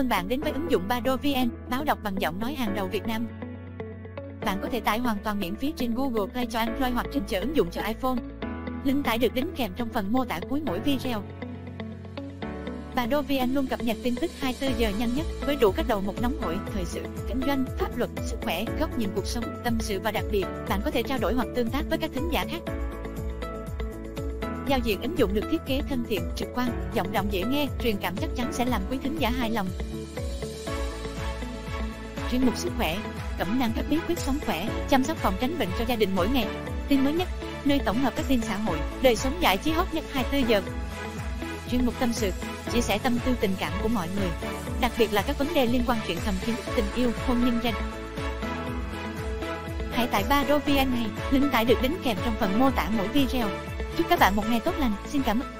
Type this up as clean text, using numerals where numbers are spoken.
mừng bạn đến với ứng dụng BaDo VN, báo đọc bằng giọng nói hàng đầu Việt Nam. Bạn có thể tải hoàn toàn miễn phí trên Google Play cho Android hoặc trên chợ ứng dụng cho iPhone. Link tải được đính kèm trong phần mô tả cuối mỗi video. BaDo VN luôn cập nhật tin tức 24 giờ nhanh nhất với đủ các đầu mục nóng hổi, thời sự, kinh doanh, pháp luật, sức khỏe, góc nhìn cuộc sống, tâm sự và đặc biệt, bạn có thể trao đổi hoặc tương tác với các thính giả khác. Giao diện ứng dụng được thiết kế thân thiện, trực quan, giọng đọc dễ nghe, truyền cảm chắc chắn sẽ làm quý thính giả hài lòng. Chuyên mục sức khỏe, cẩm nang các bí quyết sống khỏe, chăm sóc phòng tránh bệnh cho gia đình mỗi ngày. Tin mới nhất, nơi tổng hợp các tin xã hội, đời sống giải trí hot nhất 24 giờ. Chuyên mục tâm sự, chia sẻ tâm tư tình cảm của mọi người, đặc biệt là các vấn đề liên quan chuyện thầm kín, tình yêu, hôn nhân gia đình. Hãy tải BaDo VN này, link tải được đính kèm trong phần mô tả mỗi video. Chúc các bạn một ngày tốt lành, xin cảm ơn.